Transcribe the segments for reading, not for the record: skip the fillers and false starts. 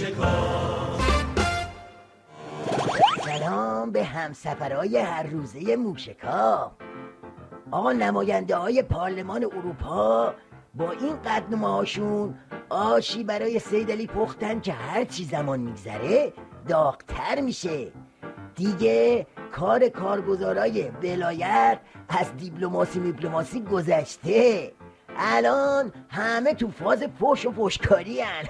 موشکاف. سلام به همسفرهای هر روزه موشکاف. آقا نماینده های پارلمان اروپا با این قدنامه هاشون آشی برای سیدعلی پختن که هر چی زمان میگذره داغتر میشه. دیگه کار کارگزارای ولایت از دیپلماسی گذشته، الان همه تو فاز پوش و پوشکاری هن.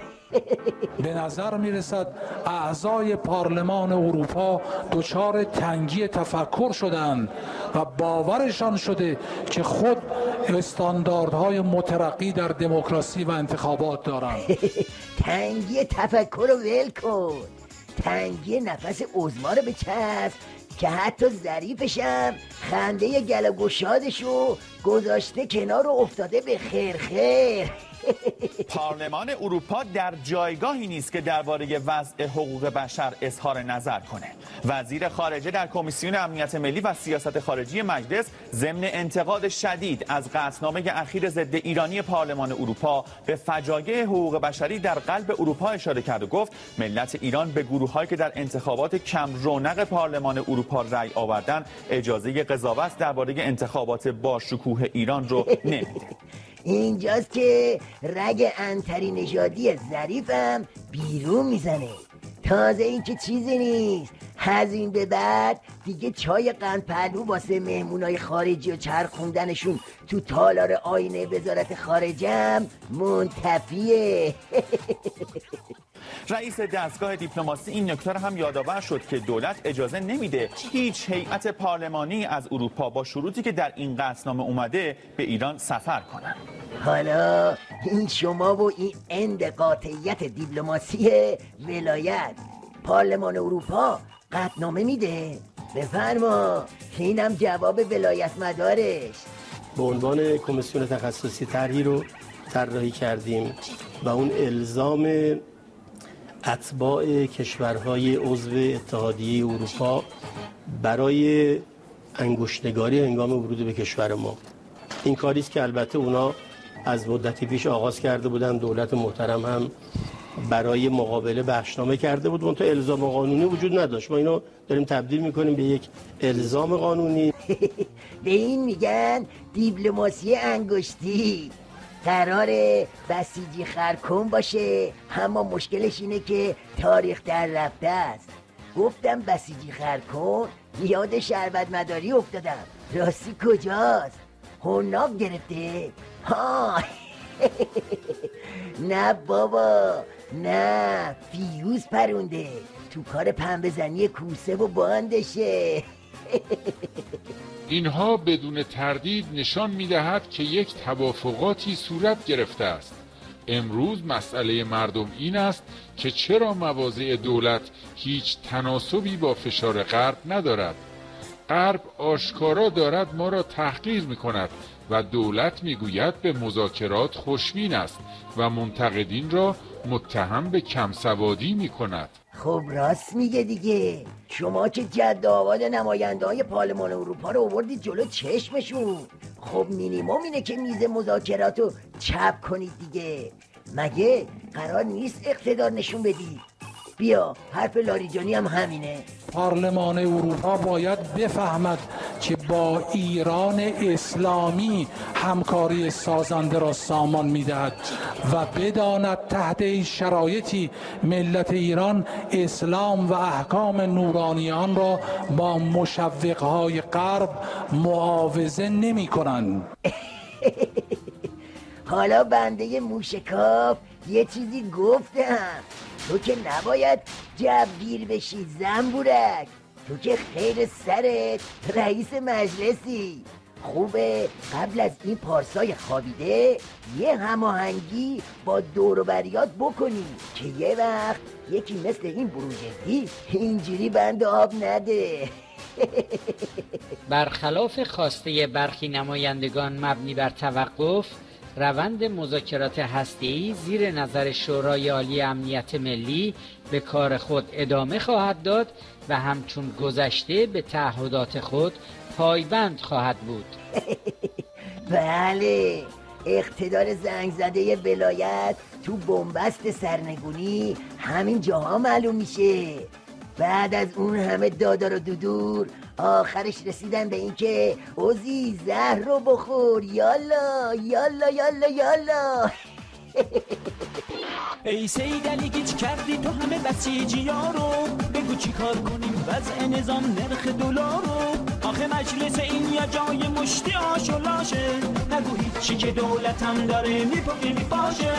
به نظر میرسد اعضای پارلمان اروپا دچار تنگی تفکر شدند و باورشان شده که خود استانداردهای مترقی در دموکراسی و انتخابات دارند. تنگی تفکر رو ول کن، تنگی نفس عظما رو بچسب که حتی ظریفشم خنده گلگ و شادشو گذاشته کنار و افتاده به خیر. پارلمان اروپا در جایگاهی نیست که درباره وضع حقوق بشر اظهار نظر کنه. وزیر خارجه در کمیسیون امنیت ملی و سیاست خارجی مجلس ضمن انتقاد شدید از قطعنامه اخیر ضد ایرانی پارلمان اروپا به فجایع حقوق بشری در قلب اروپا اشاره کرد و گفت ملت ایران به گروه‌هایی که در انتخابات کم رونق پارلمان اروپا رأی آوردن اجازه قضاوت درباره انتخابات باشکوه ایران رو نمیده. اینجاست که رگ انتری نژادی ظریفم بیرون میزنه. تازه این که چیزی نیست، از این به بعد دیگه چای قندپلو واسه مهمونای خارجی و چرخوندنشون تو تالار آینه وزارت خارجه منتفیه. رئیس دستگاه دیپلماسی این نکته را هم یادآور شد که دولت اجازه نمیده هیچ هیئت پارلمانی از اروپا با شروطی که در این قطعنامه اومده به ایران سفر کنن. حالا این شما و این اند قاطعیت دیپلماسی ولایت. پارلمان اروپا قطعنامه میده، بفرما که اینم جواب ولایت مدارش. به عنوان کمیسیون تخصصی طرحی رو طراحی کردیم و اون الزام اتباع کشورهای عضو اتحادیه اروپا برای انگشت‌نگاری هنگام ورود به کشور ما. این کاری است که البته اونا از مدتی پیش آغاز کرده بودن، دولت محترم هم برای مقابله بخشنامه کرده بود، منتها الزام قانونی وجود نداشت. ما اینو داریم تبدیل میکنیم به یک الزام قانونی. به این میگن دیپلماسی انگشتی. قراره بسیجی خرکن باشه، اما مشکلش اینه که تاریخ در رفته است. گفتم بسیجی خرکن، یاد شربتمداری افتادم. راستی کجاست؟ هنناب گرفته؟ ها. نه بابا، نه فیوز پرونده، تو کار پنبه زنی کوسه و باندشه. اینها بدون تردید نشان می‌دهد که یک توافقاتی صورت گرفته است. امروز مسئله مردم این است که چرا مواضع دولت هیچ تناسبی با فشار غرب ندارد. غرب آشکارا دارد ما را تحقیر می‌کند و دولت می‌گوید به مذاکرات خوشبین است و منتقدین را متهم به کمسوادی می‌کند. خب راست میگه دیگه، شما که جد آباد نماینده های پارلمان اروپا رو آوردید جلو چشمشون. خب مینیموم اینه که میز مذاکرات رو چپ کنید دیگه، مگه قرار نیست اقتدار نشون بدید؟ بیا حرف لاریجانی هم همینه. پارلمان اروپا باید بفهمد که با ایران اسلامی همکاری سازنده را سامان می‌دهد و بداند تحت این شرایطی ملت ایران اسلام و احکام نورانیان را با مشوق‌های غرب معاوضه نمی‌کنند. حالا بنده موشکاف یه چیزی گفتم، تو که نباید جبگیر بشی زنبورک، تو که خیر سرت رئیس مجلسی. خوبه قبل از این پارسای خوابیده یه هماهنگی با دوروبریات بکنی که یه وقت یکی مثل این بروجردی اینجوری بند آب نده. برخلاف خواسته برخی نمایندگان مبنی بر توقف، روند مذاکرات هسته‌ای زیر نظر شورای عالی امنیت ملی به کار خود ادامه خواهد داد و همچون گذشته به تعهدات خود پایبند خواهد بود. بله، اقتدار زنگزده ولایت تو بنبست سرنگونی همین جاها معلوم میشه. بعد از اون همه دادار و دودور آخرش رسیدن به این که اوزی زهر رو بخور، یالا یالا یالا یالا. ای سید علی گیج کردی تو همه بسیجیا رو، بگو چی کار کنیم وضع نظام نرخ دلار رو. آخه مجلس این یا جای مشتی آش و لاشه، نگو هیچی که دولتم داره میپوگی میپاشه.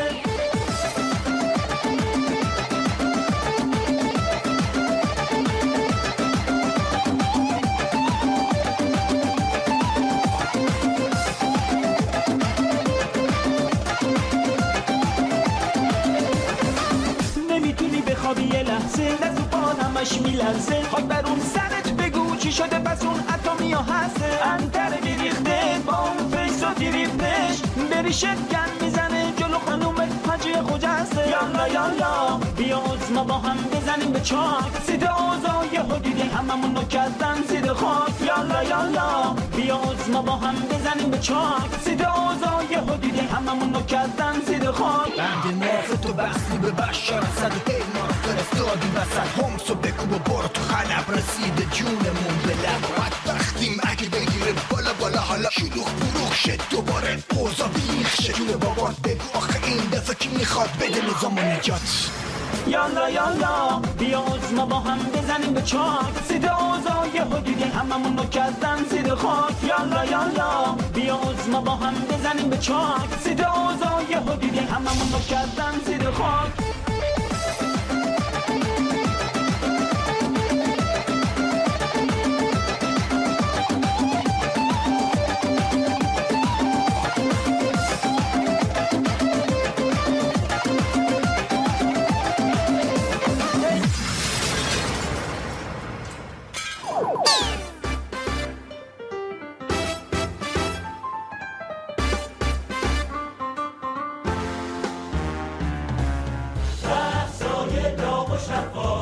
یه لحظه دست و پان همش میلرزه، خاک بر اون سرت بگو چی شده پس اون اتمی ها هسته. انتره میریخته با اون فیساتی ریفتش، بری شکن میزنه جلو خانومت حاجی خجسته. یالا یالا بیا عزما با هم بزنیم به چاک، سید اوزایه ها دیدی هممون رو کردن سید خاک. یالا یالا بیا عزما با هم بزنیم به چاک، سید اوزایه ها دیدی هممون رو کردن سید خاک. بند ناف تو بستی به بشار صد هیما فرستادی وسط، همسو بکوب و برو تو خلب، رسیده جونمون به لب. بدبختیم اگه بگیره بالا بالا حالا شلوخ بروخ شد دوباره اوزا بیخ شد. جون بابات بگو آخه این دفعه کی میخواد بده نظام و نجات. یالا یالا بیا عزما با هم بزنیم به چاک، سید اوزایه ها دیگه هممون رو کردن سید خاک. یالا یالا بیا عزما با هم بزنیم به چاک، سید اوزایه ها دیگه هممون رو کردن سید خاک. Stop.